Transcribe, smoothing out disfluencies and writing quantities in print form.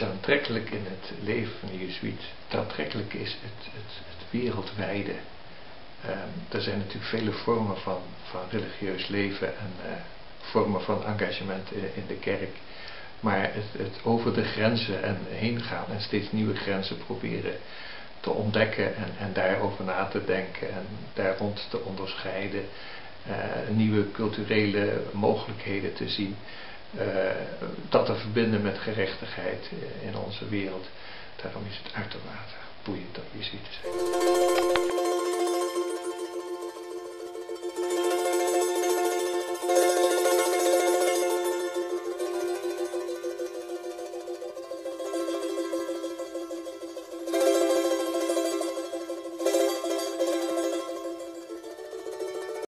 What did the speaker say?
is aantrekkelijk in het leven van de jezuïet. Het aantrekkelijk is het wereldwijde. Er zijn natuurlijk vele vormen van religieus leven en vormen van engagement in de kerk. Maar het over de grenzen en heen gaan en steeds nieuwe grenzen proberen te ontdekken en daarover na te denken en daar rond te onderscheiden, nieuwe culturele mogelijkheden te zien, dat te verbinden met gerechtigheid in onze wereld. Daarom is het uitermate boeiend om jezuïet te zijn.